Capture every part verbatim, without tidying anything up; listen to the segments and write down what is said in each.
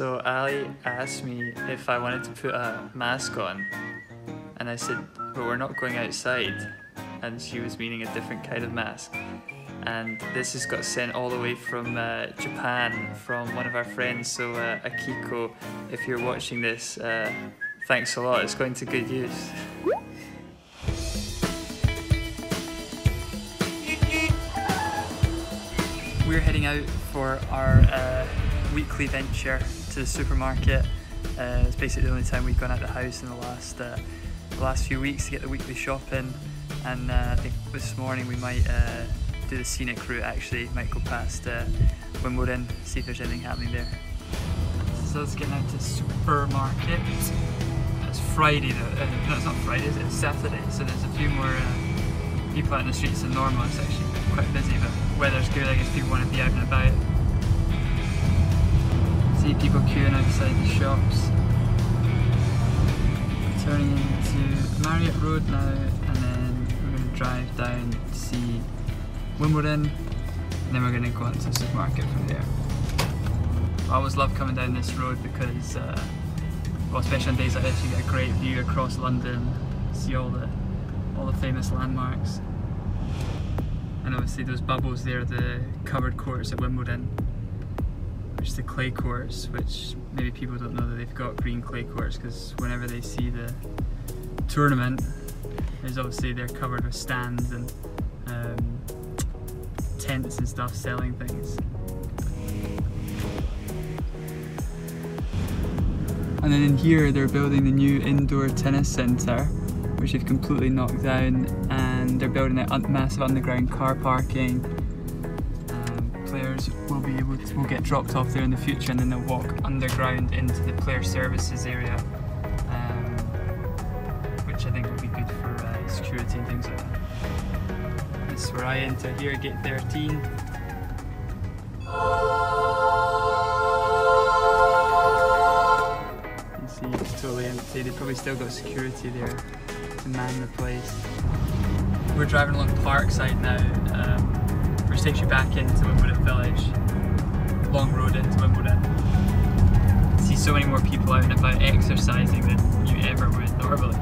So Ali asked me if I wanted to put a mask on, and I said, but we're not going outside, and she was meaning a different kind of mask. And this has got sent all the way from uh, Japan, from one of our friends. So uh, Akiko, if you're watching this, uh, thanks a lot, it's going to good use. We're heading out for our uh, weekly venture to the supermarket. Uh, it's basically the only time we've gone out of the house in the last uh, the last few weeks to get the weekly shopping. And uh, I think this morning we might uh, do the scenic route actually. Might go past uh, Wimbledon, see if there's anything happening there. So let's get out to the supermarket. It's Friday though. Uh, no, it's not Friday, is it? It's Saturday. So there's a few more uh, people out in the streets than normal. It's actually quite busy, but weather's good. I guess people want to be out and about. See people queuing outside the shops. Turning into Marriott Road now, and then we're going to drive down to see Wimbledon, and then we're going to go into the supermarket from there. I always love coming down this road because, uh, well, especially on days like this, you get a great view across London. See all the all the famous landmarks. And obviously those bubbles there are the covered courts at Wimbledon, which is the clay courts, which maybe people don't know that they've got green clay courts, because whenever they see the tournament, there's obviously they're covered with stands and um, tents and stuff selling things. And then in here they're building the new indoor tennis centre, which they've completely knocked down, and they're building a massive underground car parking. Um, players will be able to will get dropped off there in the future, and then they'll walk underground into the player services area, um, which I think will be good for uh, security and things like that. This is where I enter here, Gate thirteen. You see, it's totally empty. They've probably still got security there to man the place. We're driving along Parkside now, um, which takes you back into Wimbledon Village. Long road into Wimbledon. You see so many more people out and about exercising than you ever would normally.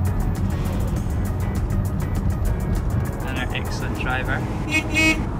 And our excellent driver.